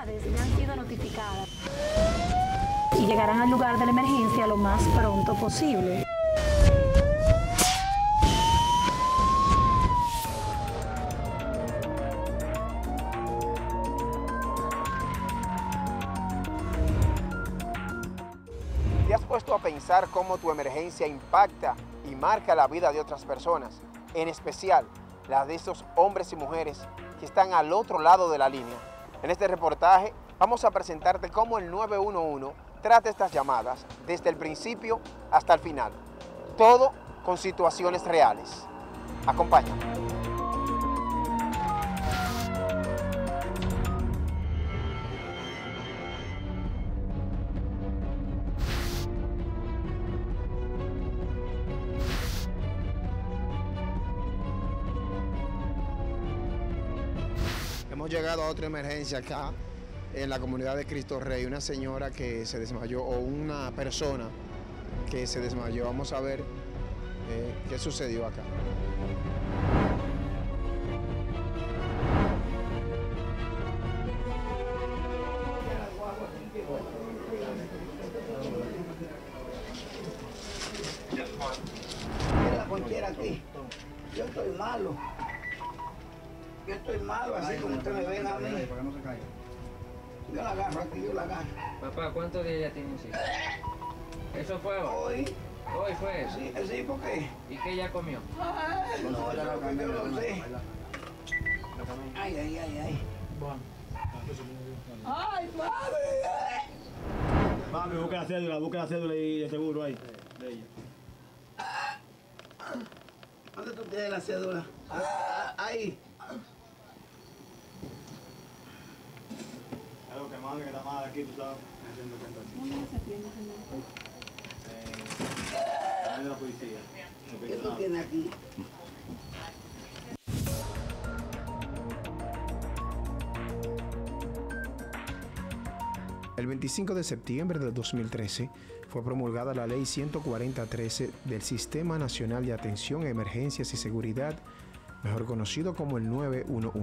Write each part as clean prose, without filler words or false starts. autoridades ya han sido notificadas y llegarán al lugar de la emergencia lo más pronto posible. ¿Te has puesto a pensar cómo tu emergencia impacta y marca la vida de otras personas, en especial las de esos hombres y mujeres que están al otro lado de la línea? En este reportaje vamos a presentarte cómo el 911 trata estas llamadas desde el principio hasta el final, todo con situaciones reales. Acompáñame. Hemos llegado a otra emergencia acá en la comunidad de Cristo Rey, una señora que se desmayó o una persona que se desmayó. Vamos a ver qué sucedió acá. Mira, cualquiera aquí. Yo estoy malo. Yo estoy malo, así como usted me ven a mí. ¿Por no se caiga? Yo la agarro aquí, yo la agarro. Papá, ¿cuántos días ya tiene usted? ¿Eso fue hoy? ¿Hoy fue eso? Sí, ¿por qué? ¿Y qué ya comió? Ay, no, ya lo comió, no sé. Ay, ay, ay, ay. ¡Ay, mami! Mami, busca la cédula y el seguro ahí, de ella. ¿Dónde tú tienes la cédula? Ahí. Algo que madre, que la madre aquí, tú sabes, haciendo cuenta así. De la policía. ¿Qué tú tienes aquí? El 25 de septiembre de 2013 fue promulgada la ley 140-13 del Sistema Nacional de Atención a Emergencias y Seguridad, mejor conocido como el 911,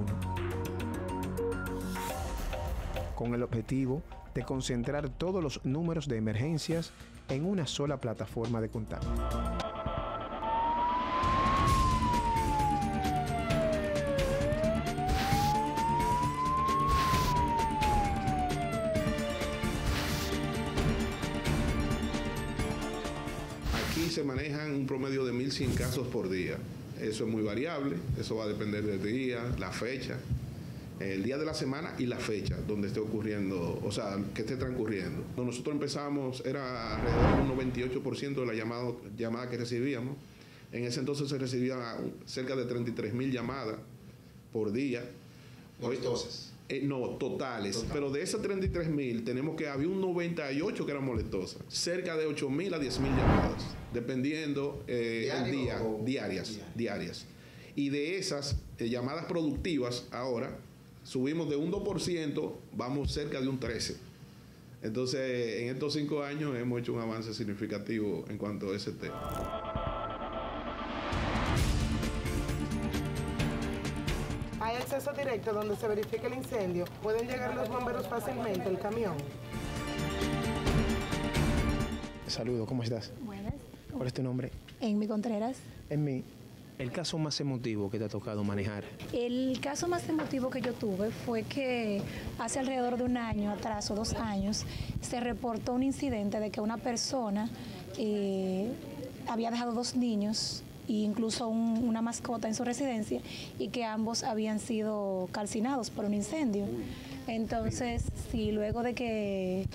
con el objetivo de concentrar todos los números de emergencias en una sola plataforma de contacto. Aquí se manejan un promedio de 1.100 casos por día. Eso es muy variable, eso va a depender del día, la fecha, el día de la semana y la fecha donde esté ocurriendo, o sea, que esté transcurriendo. Cuando nosotros empezamos era alrededor de un 98% de las llamadas que recibíamos. En ese entonces se recibían cerca de 33.000 llamadas por día. Hoy, ¿molestosas? No, totales. Total. Pero de esas 33.000 tenemos que había un 98 que eran molestosas. Cerca de 8.000 a 10.000 llamadas, dependiendo el día, diarias. Y de esas llamadas productivas ahora, subimos de un 2%, vamos cerca de un 13%. Entonces, en estos 5 años hemos hecho un avance significativo en cuanto a ese tema. Hay acceso directo donde se verifica el incendio. Pueden llegar los bomberos fácilmente, el camión. Saludos, ¿cómo estás? Buenas. ¿Cuál es tu nombre? Enmy Contreras. Enmy. ¿El caso más emotivo que te ha tocado manejar? El caso más emotivo que yo tuve fue que hace alrededor de un año atrás o 2 años se reportó un incidente de que una persona había dejado 2 niños e incluso una mascota en su residencia y que ambos habían sido calcinados por un incendio. Entonces, sí, luego de que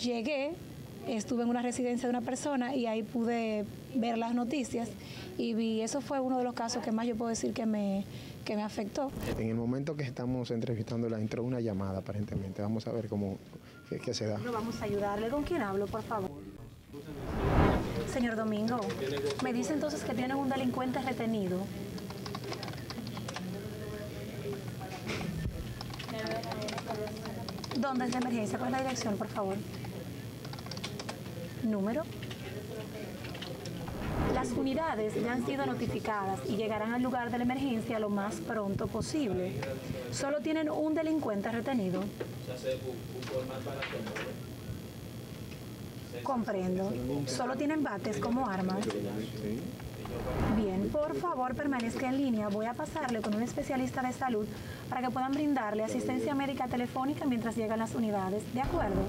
llegué, estuve en una residencia de una persona y ahí pude ver las noticias y vi, eso fue uno de los casos que más yo puedo decir que me afectó. En el momento que estamos entrevistándola entró una llamada aparentemente, vamos a ver cómo, qué se da. No, vamos a ayudarle. ¿Con quién hablo, por favor? Señor Domingo, me dice entonces que tienen un delincuente retenido. ¿Dónde es la emergencia? ¿Cuál es la dirección, por favor? Número. Las unidades ya han sido notificadas y llegarán al lugar de la emergencia lo más pronto posible. Solo tienen un delincuente retenido. Comprendo. Solo tienen bates como armas. Bien, por favor permanezca en línea. Voy a pasarle con un especialista de salud para que puedan brindarle asistencia médica telefónica mientras llegan las unidades. ¿De acuerdo?